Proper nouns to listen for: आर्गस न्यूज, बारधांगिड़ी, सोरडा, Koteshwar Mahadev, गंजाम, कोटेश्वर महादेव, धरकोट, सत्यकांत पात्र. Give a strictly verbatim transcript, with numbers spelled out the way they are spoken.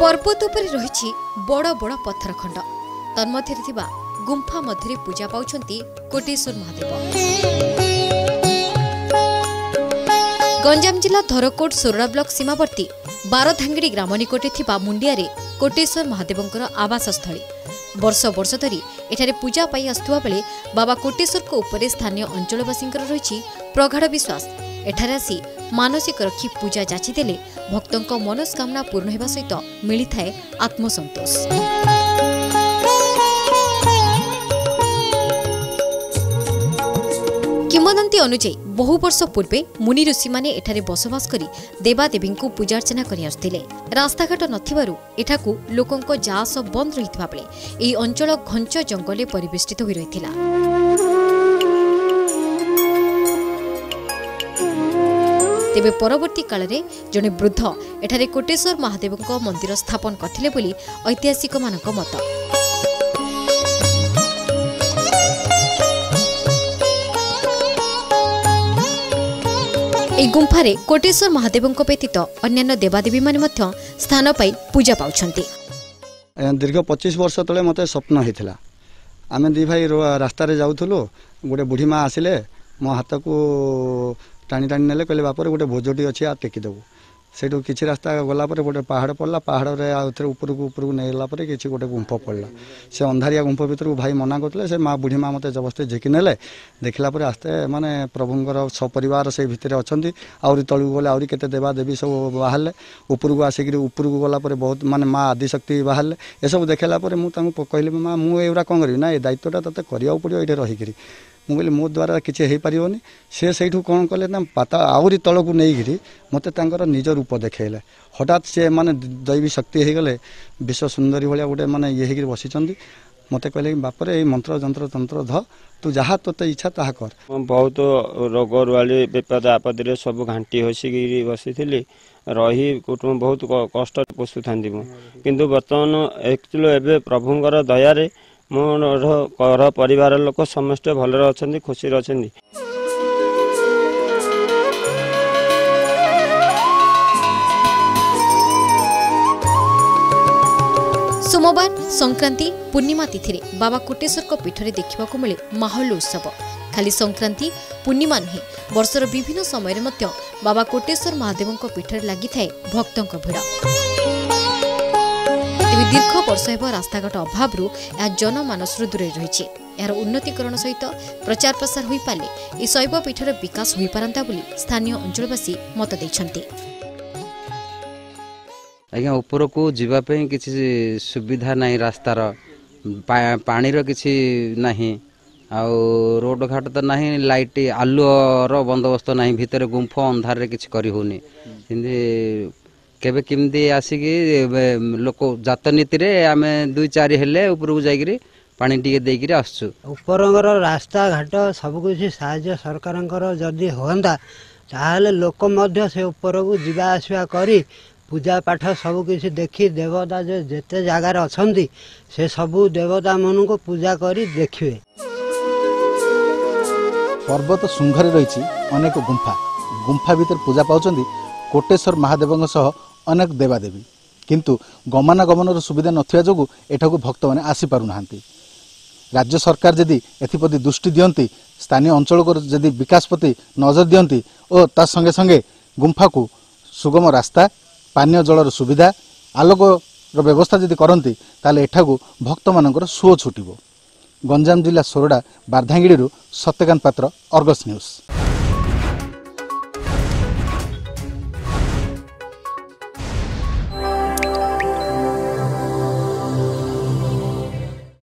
पर्वत उपरे रही बड़ बड़ पत्थर खंड तन्मध्य थिबा गुंफा मध्य पूजा पाउछंती कोटेश्वर महादेव। गंजाम जिला धरकोट सोरडा ब्लॉक सीमावर्ती बारधांगिड़ी ग्राम निकटे थिबा मुंडियारे कोटेश्वर महादेवंकर आवासस्थली वर्ष वर्ष धरी एठारे पूजा पाई आसुवा बेले बाबा कोटेश्वर को उपरे स्थानीय अंचलवासींकर रही प्रगाढ़ विश्वास। एठारे आसी मानसिक रखी पूजा जाची देले भक्तों मनस्कामना पूर्ण होगा सहित मिलता है आत्मसंतोष। किंवदंती अनुजाई बहु वर्ष पूर्वे मुनि ऋषि माने एठारे बसवास करी देवादेवी को पूजा अर्चना करि आसथिले। रास्ताघाट नथिबारु एठाकु लोकंक जास बंद रहितबा बेले एही अंचल घंच जंगले परिवेष्टित होई रहितिला। तेबे परवर्ती काल रे जने वृद्ध एठारे कोटेश्वर महादेव को मंदिर स्थापन करथिले बोली ऐतिहासिक मानक मत। ए गुंफा रे कोटेश्वर महादेव को व्यतीत अन्य देवादेवी माने मध्य स्थान पाई पूजा पाउछंती। दीर्घ पच्चीस वर्ष तले मते स्वप्न हेथिला। आमे दी भाई रास्ता रे जाउथुलो गोटे बुढ़ी माँ आसिले मो हाथ को टाणी टाणी ने कहले बापर गोटे भोजटी अच्छे आ टेकिदेबू। सेठू किसी रास्ता गलापर गोटे पहाड़ पड़ला पहाड़ में आउ थे ऊपर को ऊपर को नहीं गला कि गोटे गुंफ पड़ला से अंधारिया गुंफ भर भाई मना करते से माँ बुढ़ी माँ मत जबरदस्ती झेकी ने देखला आस्ते माने प्रभुंर सपरिवार से भितर अच्छा आहरी तलू गले आहरी के देवादेवी सब बाहर ऊपर को आसिक ऊपर को गलापर बहुत माने माँ आदिशक्ति बाहर ए सब देखला मुझे कहली माँ मुझा कौन करी ना ये दायित्वटा तेत करा पड़ो ये रहीकि मु कहली मो द्वारा किसी हो पारन से कौन कले ना पाता आहरी तल को नहींकि मतलब निज रूप देखले हठात सी मैंने दैवी शक्ति होगले विश्व सुंदरी भाया गोटे मानने ये होकर बसी मत कहले बापरे ये मंत्र जंत्र तंत्र ध तू जहाँ तोते इच्छा ताहा कर। बहुत रोग रुआली विपद आपदे सब घाटी हसिकी बसी रही कुटुंब बहुत कष्ट पोषु था मुझे बर्तमान एक्चुअल एवं प्रभुंर दयारे मोर घर परिवार लोक समस्ते भल रही खुशी रही। सोमवार संक्रांति पूर्णिमा तिथि रे बाबा कोटेश्वर को पीठ रे देखा मिले माहौल उत्सव। खाली संक्रांति पूर्णिमा नुहे वर्षर विभिन्न समय रे मध्य बाबा कोटेश्वर महादेव को पीठ रे लागि थाए भक्तों को भिड़। दीर्घ वर्ष हो रास्ताघाट अभाव यह जनमानस दूरे रही यार उन्नतीकरण सहित प्रचार प्रसार हो पारे यह शैव पीठर विकास हो पारंता स्थानीय अंचलवासी मत देछंती। आज्ञा ऊपर को जीवाई कि सुविधा ना रास्तार पाणीर किसी ना आउ रोड घाट तो ना लाइट आलुर बंदोबस्त ना भितर गुंफ अंधारे किसी करहूनी केबे किमती आसिक लोक जात नीति रे आमे दुई चार हेले ऊपर को जाई पानी टिके देकर आसु। ऊपर रास्ता घाट सब कुछ साहय सरकार जदि होता ताहले लोक मध्य से ऊपर को जीवा आसवा करी पूजा पाठ सब कुछ देखी देवता जो जेते जगार अच्छा से सब देवता मन को पूजा करी देखिए। पर्वत शुंघरे रही अनेक गुंफा गुंफा भीतर पूजा पाउछंदी कोटेश्वर महादेवों सह अनेक देवादेवी किंतु गमनागमन सुविधा नथिया जोगु एठाकु भक्त माने आसी पारु नाहंती। राज्य सरकार जदि एथिपति दृष्टि दियंती स्थानीय अंचल को जदि विकास प्रति नजर दियंती और ता संगे संगे गुंफा को सुगम रास्ता पानीय जलर सुविधा आलोक व्यवस्था जदि करंती ताले एठाकु भक्त मानकर सुओ छुटिबो। गंजाम जिला सोरडा बारधांगिड़ी सत्यकांत पात्र, आर्गस न्यूज।